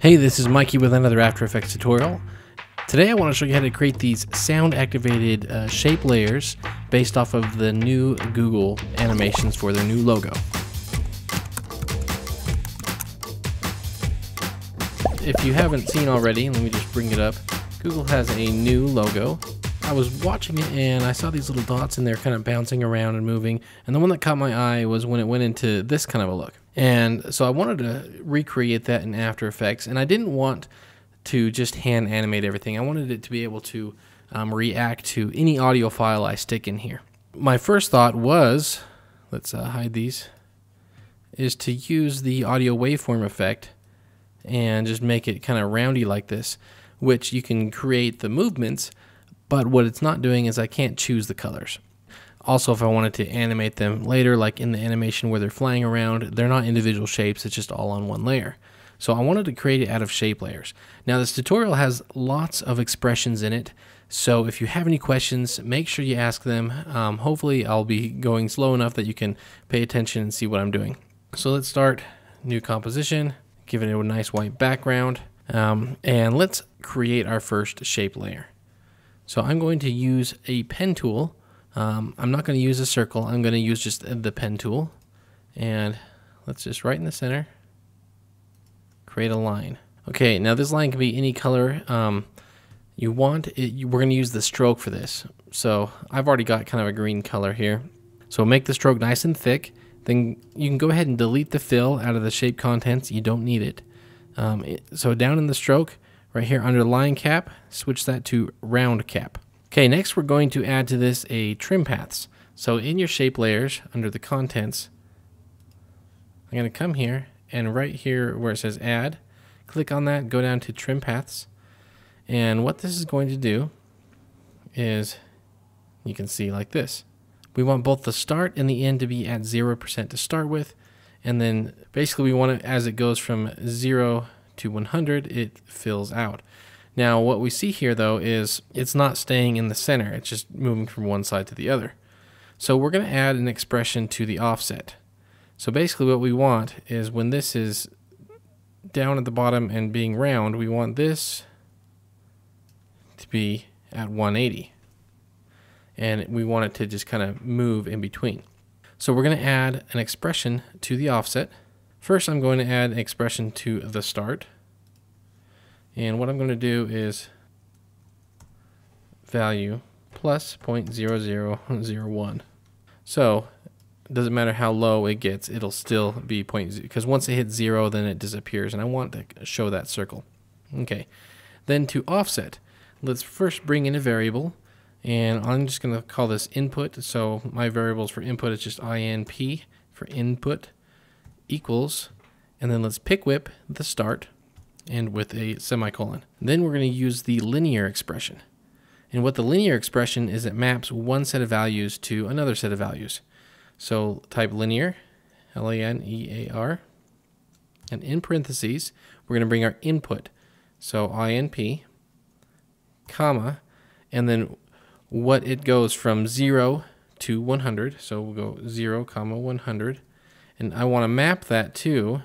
Hey, this is Mikey with another After Effects tutorial. Today I want to show you how to create these sound-activated shape layers based off of the new Google animations for their new logo. If you haven't seen already, let me just bring it up. Google has a new logo. I was watching it and I saw these little dots in there kind of bouncing around and moving, and the one that caught my eye was when it went into this kind of a look. And so I wanted to recreate that in After Effects, and I didn't want to just hand animate everything. I wanted it to be able to react to any audio file I stick in here. My first thought was, let's hide these, is to use the audio waveform effect and just make it kind of roundy like this, which you can create the movements, but what it's not doing is I can't choose the colors. Also, if I wanted to animate them later, like in the animation where they're flying around, they're not individual shapes, it's just all on one layer. So I wanted to create it out of shape layers. Now this tutorial has lots of expressions in it, so if you have any questions, make sure you ask them. Hopefully I'll be going slow enough that you can pay attention and see what I'm doing. So let's start, new composition, give it a nice white background, and let's create our first shape layer. So I'm going to use a pen tool. I'm not going to use a circle, I'm going to use just the pen tool, and let's just right in the center create a line. Okay, now this line can be any color you want. We're going to use the stroke for this, so I've already got kind of a green color here. So make the stroke nice and thick, then you can go ahead and delete the fill out of the shape contents, you don't need it. So down in the stroke, right here under line cap, switch that to round cap. Okay, next we're going to add to this a trim paths. So in your shape layers, under the contents, I'm going to come here and right here where it says add, click on that, go down to trim paths. And what this is going to do is, you can see like this, we want both the start and the end to be at 0% to start with. And then basically we want it, as it goes from 0 to 100, it fills out. Now what we see here though is it's not staying in the center, it's just moving from one side to the other. So we're going to add an expression to the offset. So basically what we want is when this is down at the bottom and being round, we want this to be at 180. And we want it to just kind of move in between. So we're going to add an expression to the offset. First I'm going to add an expression to the start. And what I'm going to do is value plus 0.0001. So it doesn't matter how low it gets, it'll still be 0.0, because once it hits 0 then it disappears, and I want to show that circle. Okay, then to offset, let's first bring in a variable, and I'm just going to call this input. So my variables for input is just INP for input equals, and then let's pick whip the start and with a semicolon. Then we're going to use the linear expression. And what the linear expression is, it maps one set of values to another set of values. So type linear, L-A-N-E-A-R, and in parentheses we're going to bring our input, so INP, comma, and then what it goes from 0 to 100, so we'll go 0, comma, 100, and I want to map that to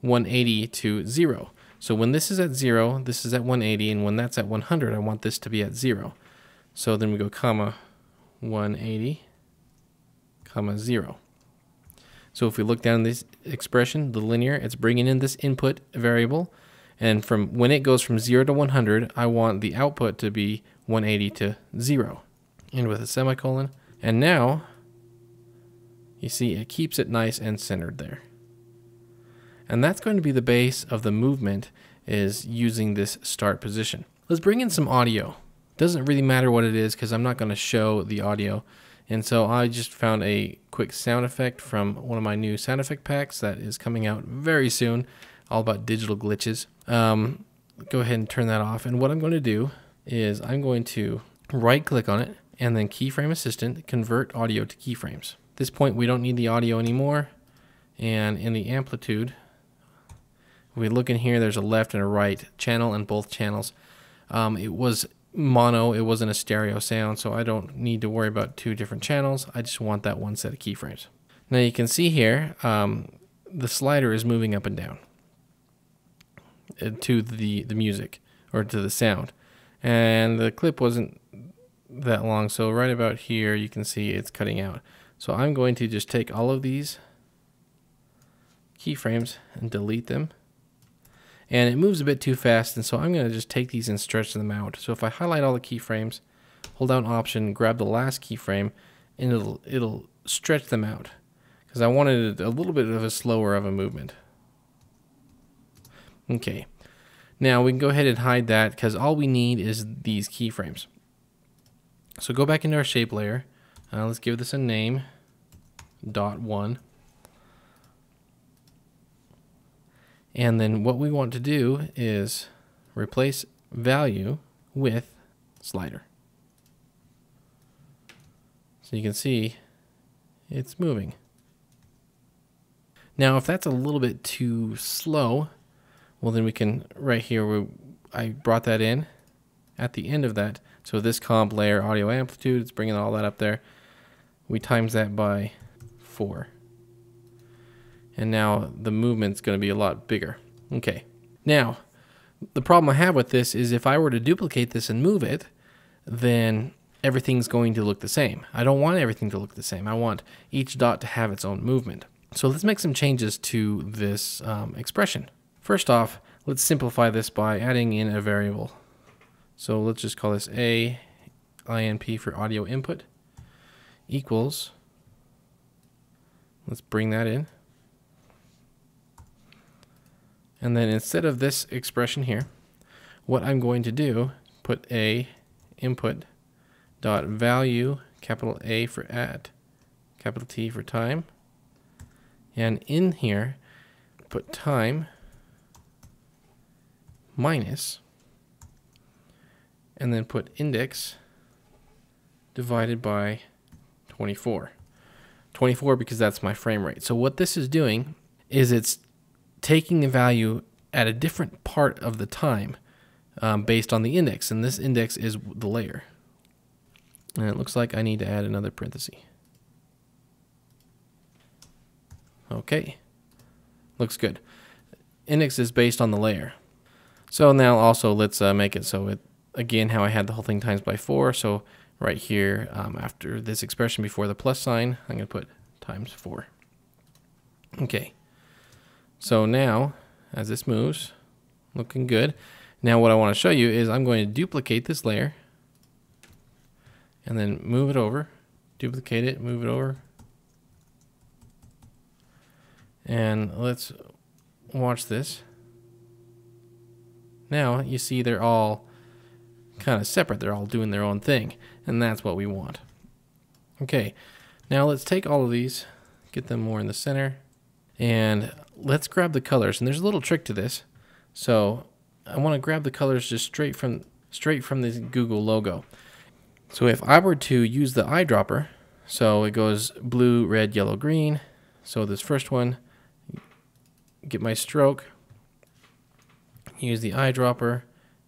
180 to 0. So when this is at 0, this is at 180, and when that's at 100, I want this to be at 0. So then we go comma 180, comma 0. So if we look down this expression, the linear, it's bringing in this input variable, and from when it goes from 0 to 100, I want the output to be 180 to 0, and with a semicolon. And now you see it keeps it nice and centered there. And that's going to be the base of the movement, is using this start position. Let's bring in some audio. Doesn't really matter what it is because I'm not going to show the audio. And so I just found a quick sound effect from one of my new sound effect packs that is coming out very soon, all about digital glitches. Go ahead and turn that off. And what I'm going to do is I'm going to right click on it and then Keyframe Assistant, Convert Audio to Keyframes. At this point we don't need the audio anymore, and in the amplitude, we look in here, there's a left and a right channel and both channels. It was mono, it wasn't a stereo sound, so I don't need to worry about two different channels. I just want that one set of keyframes. Now you can see here, the slider is moving up and down. to the music or to the sound. And the clip wasn't that long, so right about here you can see it's cutting out. So I'm going to just take all of these keyframes and delete them. And it moves a bit too fast, and so I'm going to just take these and stretch them out. So if I highlight all the keyframes, hold down Option, grab the last keyframe, and it'll stretch them out, because I wanted a little bit of a slower of a movement. Okay, now we can go ahead and hide that, because all we need is these keyframes. So go back into our shape layer. Let's give this a name, dot 1. And then what we want to do is replace value with slider. So you can see it's moving. Now if that's a little bit too slow, well then we can, right here I brought that in at the end of that. So this comp layer, audio amplitude, it's bringing all that up there. We times that by 4. And now the movement's going to be a lot bigger. Okay. Now, the problem I have with this is if I were to duplicate this and move it, then everything's going to look the same. I don't want everything to look the same. I want each dot to have its own movement. So let's make some changes to this expression. First off, let's simplify this by adding in a variable. So let's just call this A, INP for audio input, equals, let's bring that in. And then instead of this expression here, what I'm going to do, put A input dot value, capital A for at, capital T for time, and in here put time minus, and then put index divided by 24. 24 because that's my frame rate. So what this is doing is it's taking the value at a different part of the time based on the index, and this index is the layer. And it looks like I need to add another parenthesis. Okay, looks good. Index is based on the layer. So now also let's make it so it, again, how I had the whole thing times by 4. So right here after this expression before the plus sign, I'm going to put times 4. Okay. So now, as this moves, looking good. Now what I want to show you is I'm going to duplicate this layer and then move it over, duplicate it, move it over. And let's watch this. Now you see they're all kind of separate. They're all doing their own thing, and that's what we want. Okay, now let's take all of these, get them more in the center, and let's grab the colors. And there's a little trick to this. So I want to grab the colors just straight from the Google logo. So if I were to use the eyedropper, so it goes blue, red, yellow, green. So this first one, get my stroke, use the eyedropper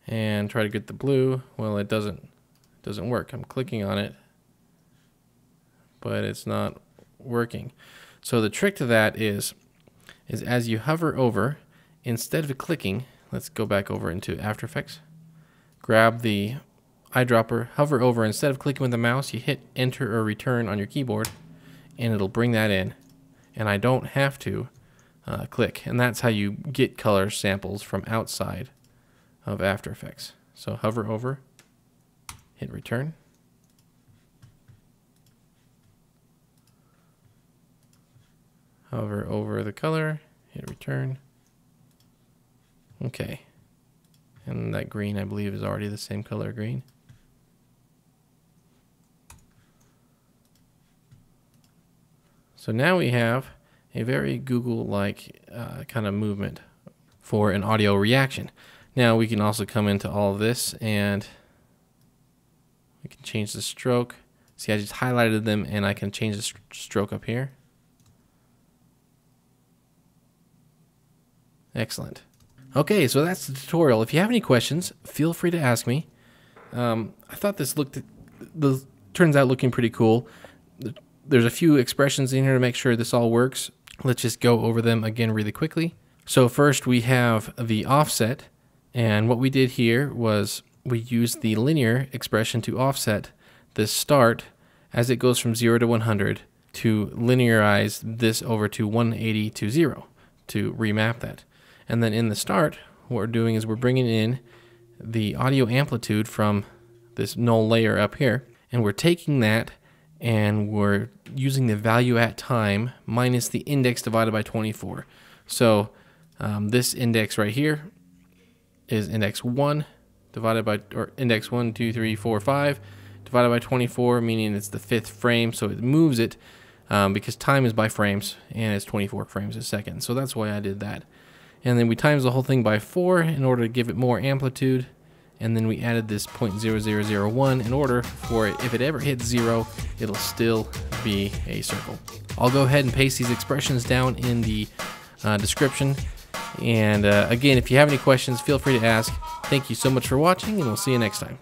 and try to get the blue. Well, it doesn't work. I'm clicking on it, but it's not working. So the trick to that is as you hover over, instead of clicking, let's go back over into After Effects, grab the eyedropper, hover over, instead of clicking with the mouse, you hit enter or return on your keyboard, and it'll bring that in. And I don't have to click. And that's how you get color samples from outside of After Effects. So hover over, hit return. Hover over the color, hit return. Okay. And that green, I believe, is already the same color green. So now we have a very Google-like kind of movement for an audio reaction. Now we can also come into all of this and we can change the stroke. See, I just highlighted them and I can change the stroke up here. Excellent. Okay, so that's the tutorial. If you have any questions, feel free to ask me. I thought this turns out looking pretty cool. There's a few expressions in here to make sure this all works. Let's just go over them again really quickly. So first we have the offset, and what we did here was we used the linear expression to offset this start as it goes from 0 to 100 to linearize this over to 180 to 0 to remap that. And then in the start, what we're doing is we're bringing in the audio amplitude from this null layer up here, and we're taking that and we're using the value at time minus the index divided by 24. So this index right here is index 1 divided by, or index 1, 2, 3, 4, 5 divided by 24, meaning it's the 5th frame, so it moves it because time is by frames and it's 24 frames a second. So that's why I did that. And then we times the whole thing by 4 in order to give it more amplitude. And then we added this 0.0001 in order for it, if it ever hits 0, it'll still be a circle. I'll go ahead and paste these expressions down in the description. And again, if you have any questions, feel free to ask. Thank you so much for watching, and we'll see you next time.